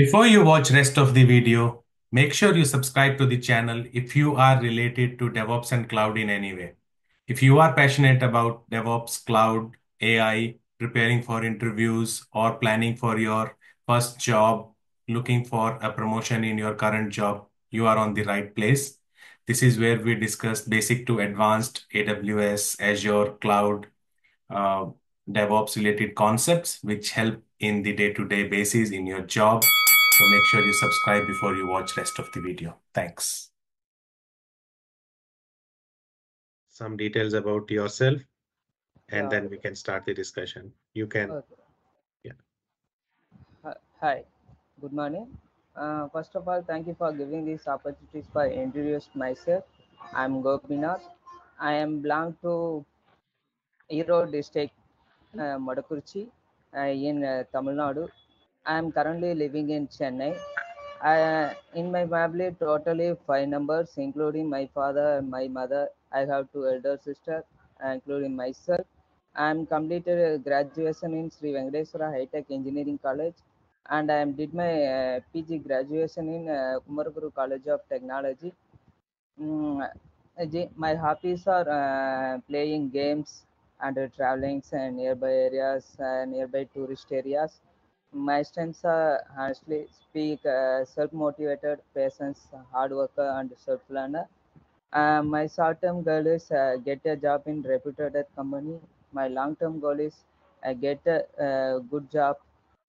Before you watch rest of the video, make sure you subscribe to the channel if you are related to DevOps and cloud in any way. If you are passionate about DevOps, cloud, AI, preparing for interviews or planning for your first job, looking for a promotion in your current job, you are on the right place. This is where we discuss basic to advanced AWS, Azure, cloud, DevOps related concepts which help in the day-to-day basis in your job. So make sure you subscribe before you watch rest of the video. Thanks. Some details about yourself, and then we can start the discussion. You can. Okay. Yeah. Hi, good morning. First of all, thank you for giving these opportunities for introducing myself. I'm Gopinath. I am belong to Erode district, Madakurchi, in Tamil Nadu. I am currently living in Chennai. In my family, totally 5 members, including my father and my mother. I have 2 elder sisters, including myself. I am completed graduation in Sri Venkateswara High Tech Engineering College, and I did my PG graduation in Kumaraguru College of Technology. My hobbies are playing games and traveling in nearby areas, nearby tourist areas. My strengths are honestly speak, self-motivated, patience, hard worker, and self-learner. My short-term goal is get a job in reputed company. My long-term goal is get a good job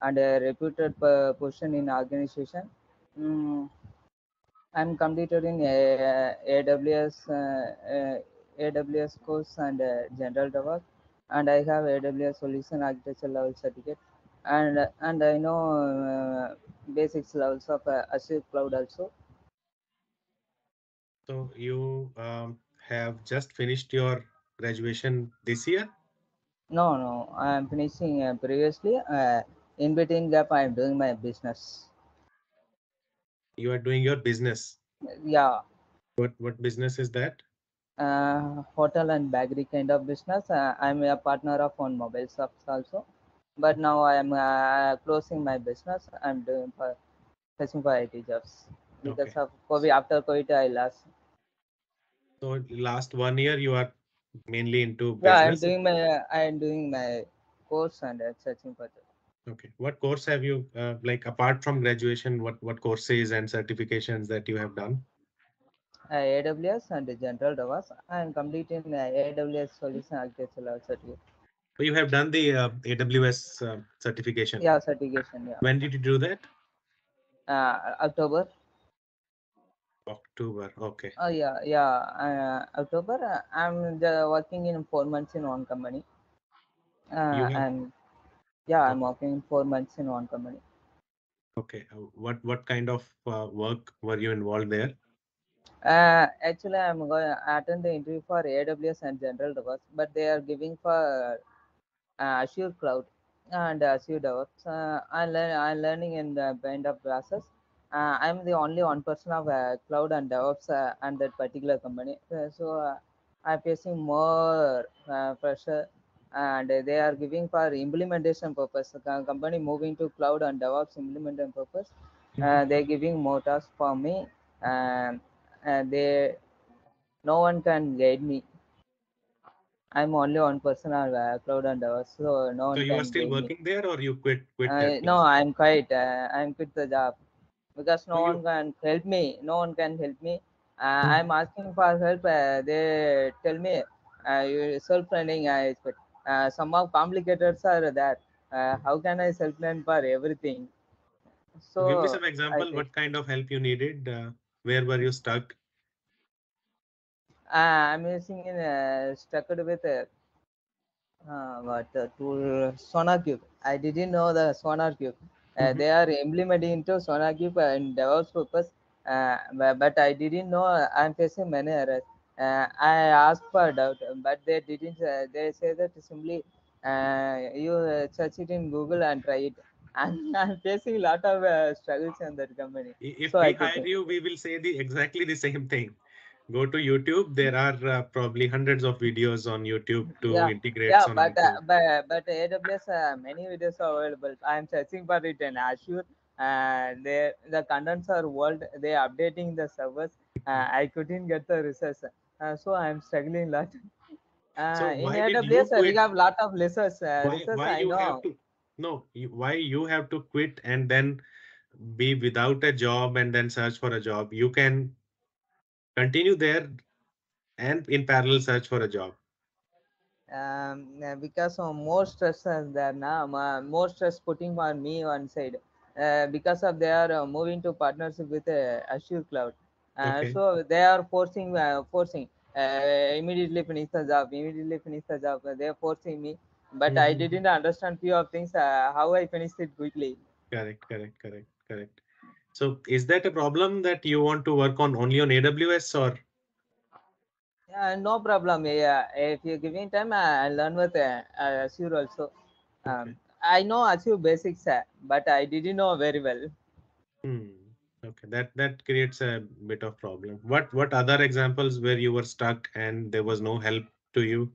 and a reputed position in organization. I'm completed in AWS course and general DevOps, and I have AWS Solution Architecture level certificate, and I know basics levels of Azure cloud also. So you have just finished your graduation this year? No, I am finishing previously. In between gap, I am doing my business. You are doing your business? Yeah. What business is that? Hotel and bakery kind of business. I am a partner of one mobile shops also. But now I am closing my business. I am doing for IT jobs. Because of COVID, after COVID, I lost. So last 1 year, you are mainly into business. Yeah, I am doing my course and searching for that. Okay, what course have you like apart from graduation? What courses and certifications that you have done? AWS and general DevOps. I am completing AWS Solution Architecture certificate. So you have done the AWS certification. Yeah, certification. Yeah. When did you do that? October. October, okay. Oh yeah. October. I'm working in 4 months in one company. I'm working 4 months in one company. Okay. What kind of work were you involved there? Actually, I'm going to attend the interview for AWS and General DevOps, but they are giving for Azure Cloud and Azure DevOps. I'm learning in the kind of process. I'm the only one person of cloud and DevOps and that particular company. So I'm facing more pressure, and they are giving for implementation purpose. The company moving to cloud and DevOps implementation purpose. They're giving more tasks for me. No one can guide me. I'm only one person on cloud and DevOps. So no one. So you are still working there, or you quit? No, I'm quit. I'm quit the job. Because no one can help me. No one can help me. I'm asking for help. They tell me you self-learning. Somehow complicators are there. How can I self-learn for everything? So give me some example. What kind of help you needed? Where were you stuck? I'm using stuck with tool SonarQube. I didn't know the SonarQube. They are implementing into SonarQube and DevOps purpose, but I didn't know. I'm facing many errors. I asked for doubt, but they didn't. They say that simply you search it in Google and try it. And I'm facing a lot of struggles in that company. If we hire you, we will say exactly the same thing. Go to YouTube. There are probably hundreds of videos on YouTube to integrate. Yeah, but AWS, many videos are available. I am searching for it in Azure. and the contents are old. They updating the servers. I couldn't get the resource, so I am struggling a lot. So in AWS, we have lot of resources. Why you have to quit and then be without a job and then search for a job? You can continue there and in parallel search for a job. Because of more stress there now, more stress putting on me one side, because of they are moving to partnership with Azure cloud, okay. So they are forcing immediately finish the job, they are forcing me, but I didn't understand few of things, how I finished it quickly. Correct. So is that a problem that you want to work on only on AWS or? No problem. Yeah, if you're giving time, I learn with Azure also. Okay. I know Azure basics, but I didn't know very well. Okay, that creates a bit of problem. What other examples where you were stuck and there was no help to you?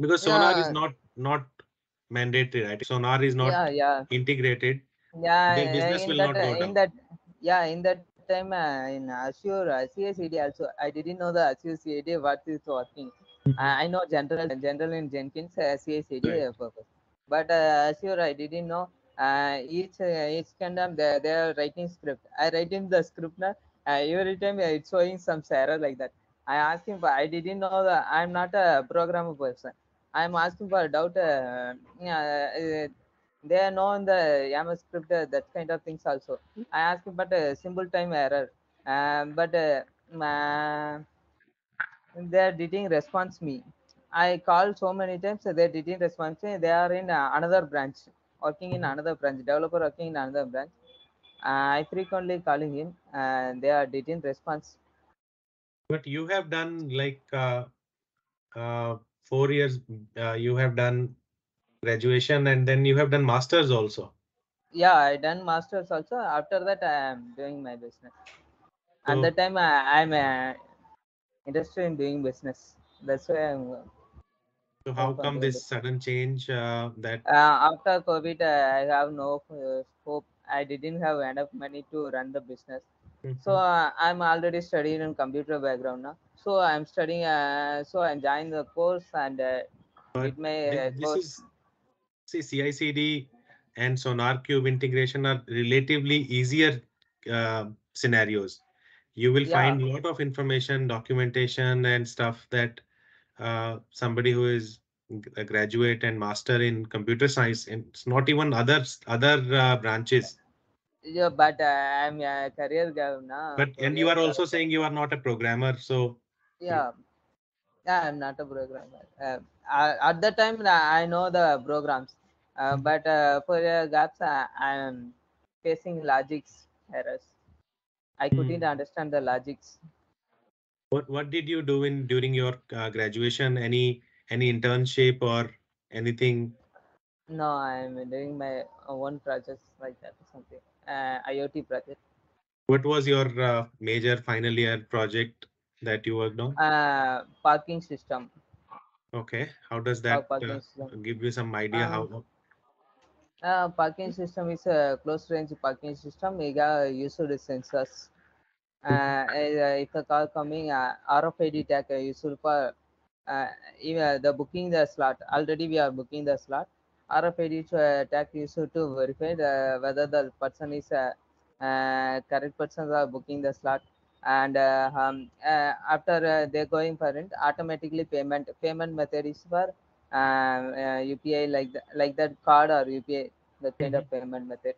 Because Sonar is not mandated, right? Sonar is not integrated. Yeah, the business will not go down. In that time in Azure CI/CD also I didn't know the Azure CI/CD what is working. I know general in Jenkins CI/CD purpose, but Azure I didn't know. Each kind of they are writing script. I write in the script now. Every time it's showing some error like that. I asked him, but I didn't know that I'm not a programmer person. I'm asking for a doubt. They are known the YAML script, that kind of things also. I asked about a simple time error, but they didn't respond to me. I called so many times, they didn't respond to me. They are in another branch, developer working in another branch. I frequently calling him, they are didn't respond. But you have done like 4 years, you have done graduation and then you have done masters also. Yeah, I done masters also. After that I am doing my business. So, at that time I'm interested in doing business, that's why I'm so how come this sudden change that after COVID I have no hope. I didn't have enough money to run the business. So I'm already studying in computer background now, so I'm studying, so I joined the course and with my course. See, CI/CD and SonarQube integration are relatively easier scenarios. You will find a lot of information, documentation and stuff that somebody who is a graduate and master in computer science, and it's not even other branches. Yeah, but I'm a career guy now. But and you are also saying you are not a programmer, so. Yeah. I'm not a programmer. At that time, I know the programs, but for gaps, I am facing logics errors. I couldn't understand the logics. What did you do during your graduation? Any internship or anything? No, I'm doing my own projects like that or something. IoT project. What was your major final year project that you worked on? Parking system. Okay, how does that give you some idea how? Parking system is a close range parking system. We got used sensors. If a car coming, RFID tag used for even the booking the slot. Already we are booking the slot. RFID tag used to verify whether the person is correct person are booking the slot. And after they're going for it, automatically payment method is for UPI like that card or UPI, that kind of payment method.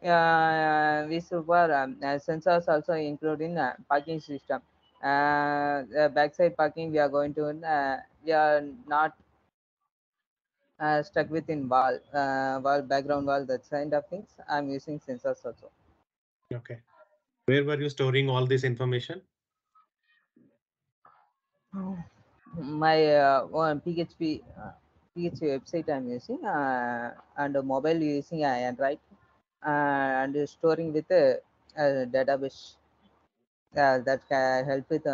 Yeah, we support sensors also include in parking system. The backside parking we are going to we are not stuck within wall background wall, that kind of things. I'm using sensors also. Okay. Where were you storing all this information? My PHP website I'm using, and mobile using Android, and storing with a database. That can help with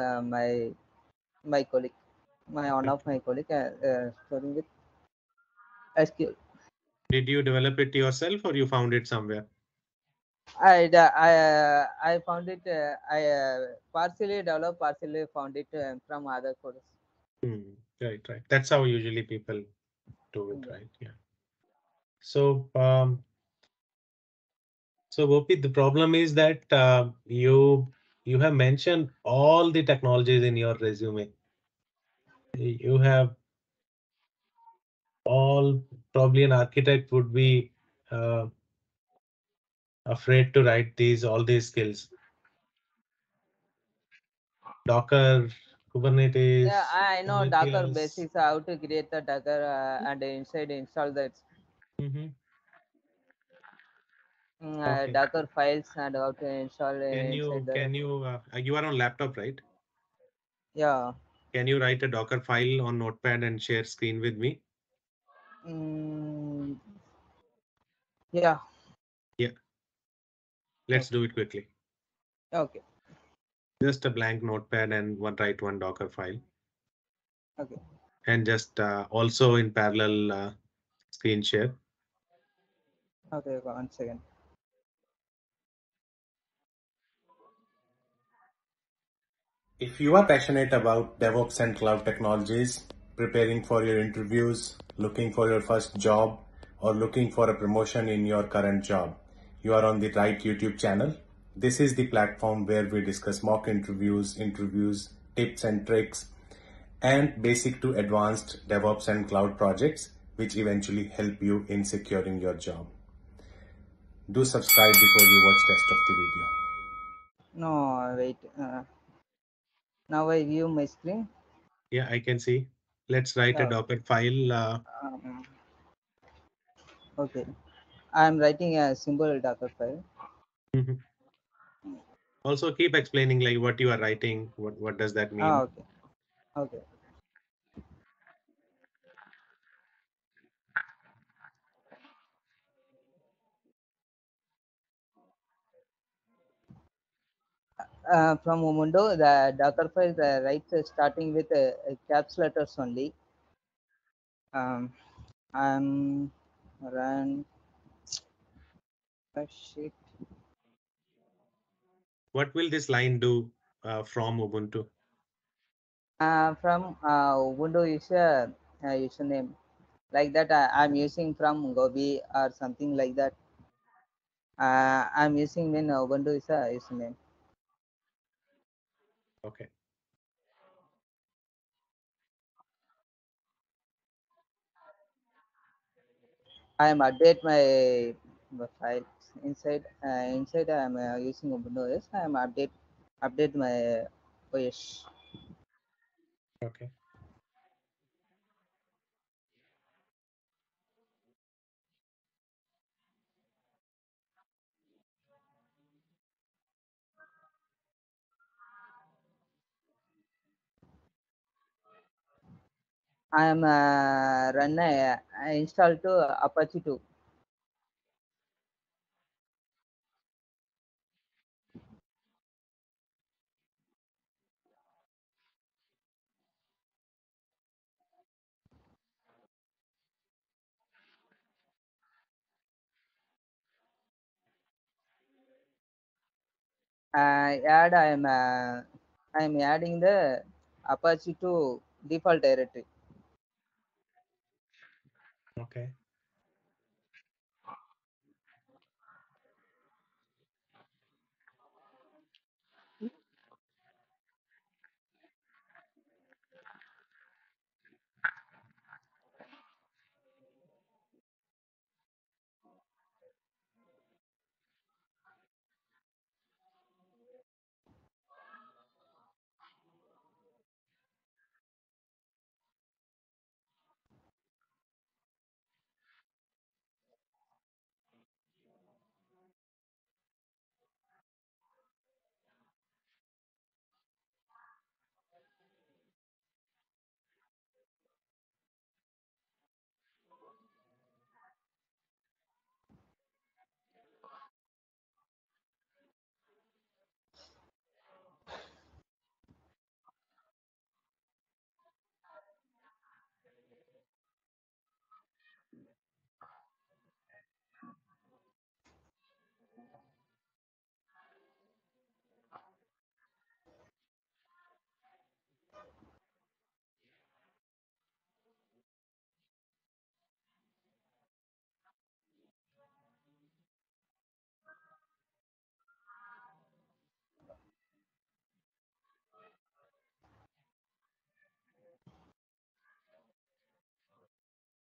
my colleague, one of my colleague storing with SQL. Did you develop it yourself or you found it somewhere? I found it. I partially developed, partially found it from other courses. Right, right. That's how usually people do it, right? Yeah. So, Gopi, the problem is that you have mentioned all the technologies in your resume. You have all, probably an architect would be afraid to write all these skills. Docker, Kubernetes. Yeah, I know Docker basics, how to create the Docker and inside install that. Okay. Docker files and how to install. You are on laptop, right? Yeah. Can you write a Docker file on Notepad and share screen with me? Yeah. Yeah. Let's do it quickly. Okay. Just a blank Notepad and write one Docker file. Okay. And just also in parallel screen share. Okay, one second. If you are passionate about DevOps and cloud technologies, preparing for your interviews, looking for your first job, or looking for a promotion in your current job, you are on the right YouTube channel. This is the platform where we discuss mock interviews, tips and tricks, and basic to advanced DevOps and cloud projects, which eventually help you in securing your job. Do subscribe before you watch the rest of the video. No, wait. Now I view my screen. Yeah, I can see. Let's write a Docker file. Okay. I'm writing a simple Docker file. Also keep explaining like what you are writing. What does that mean? Oh, okay. Okay. From Ubuntu, the Docker file writes starting with caps letters only. I'm run. What will this line do from Ubuntu? From Ubuntu is a username like that. I'm using from Gobi or something like that. I'm using when Ubuntu is a username. Okay. I am update my file inside. Inside I am using Ubuntu OS. I am update my OS. Okay. I am run install to Apache 2. I am adding the Apache 2 default directory. Okay.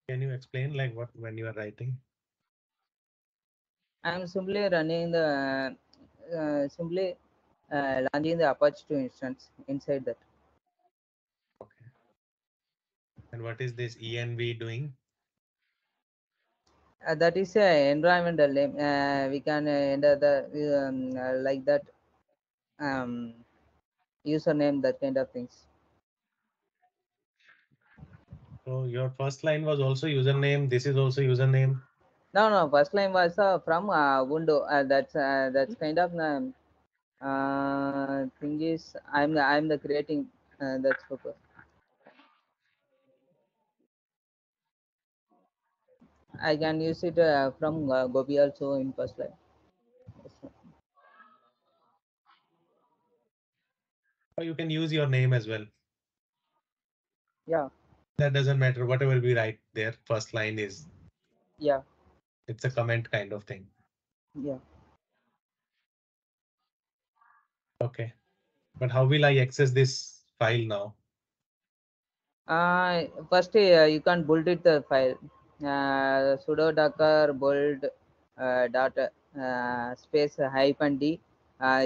Can you explain like what when you are writing? I'm simply running the launching the Apache 2 instance inside that. Okay. And what is this env doing? That is a environmental name. We can enter the like that username, that kind of things. So your first line was also username. This is also username. No. First line was from window. That's kind of thing is I'm the creating that's purpose. I can use it from Gopi also in first line. Or you can use your name as well. Yeah. That doesn't matter. Whatever we write there, first line is. Yeah. It's a comment kind of thing. Yeah. Okay. But how will I access this file now? First, you can build it the file. Sudo docker build space -d.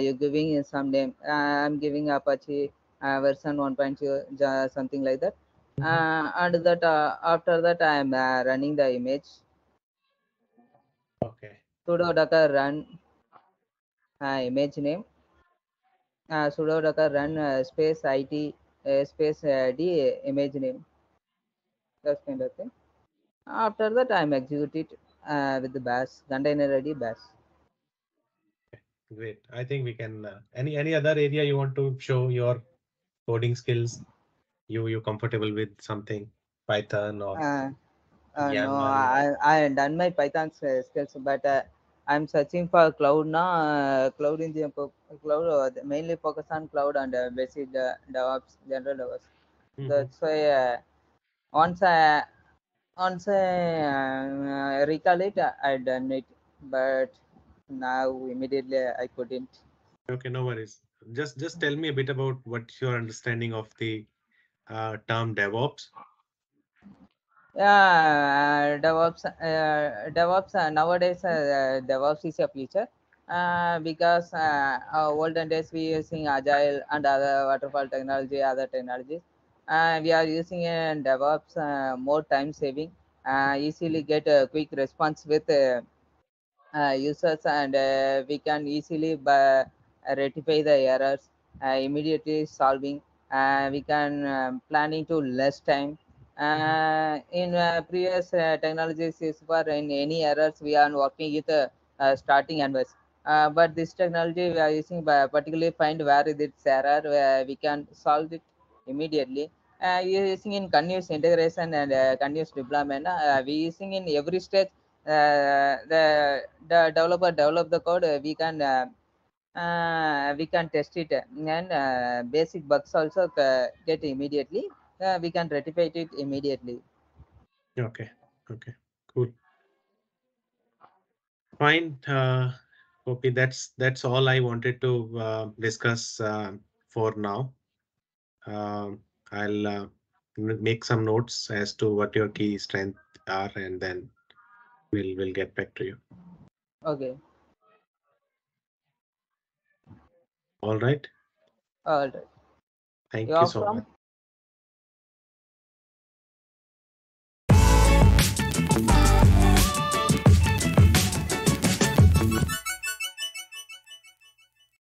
You're giving some name. I'm giving Apache version 1.2, something like that. And that after that I am running the image. Okay. Sudo docker run image name. Sudo docker run space it space d image name. That's kind of thing. After that, I'm executed with the bash container ready bash. Okay, great. I think we can. Any other area you want to show your coding skills? You comfortable with something Python or? YAML? No, I done my Python skills, but I'm searching for cloud now. Cloud engineering, cloud mainly focus on cloud and basic DevOps, general DevOps. Mm-hmm. That's why once I. Once I recall it, I done it, but now immediately I couldn't. Okay, no worries. Just tell me a bit about what's your understanding of the term DevOps. Yeah, DevOps. Nowadays, DevOps is a feature because olden days we using Agile and other waterfall technology, other technologies. We are using DevOps more time saving, easily get a quick response with users, and we can easily rectify the errors, immediately solving. We can planning to less time. In previous technologies, is for in any errors we are working with starting advice. But this technology we are using by particularly find where is its error, where we can solve it immediately. Using in continuous integration and continuous deployment, we using in every stage. The developer develop the code. We can test it, and basic bugs also get immediately. We can rectify it immediately. Okay. Okay. Cool. Fine. Okay. That's all I wanted to discuss for now. I'll make some notes as to what your key strengths are, and then we'll get back to you. Okay. All right. All right. Thank you so much.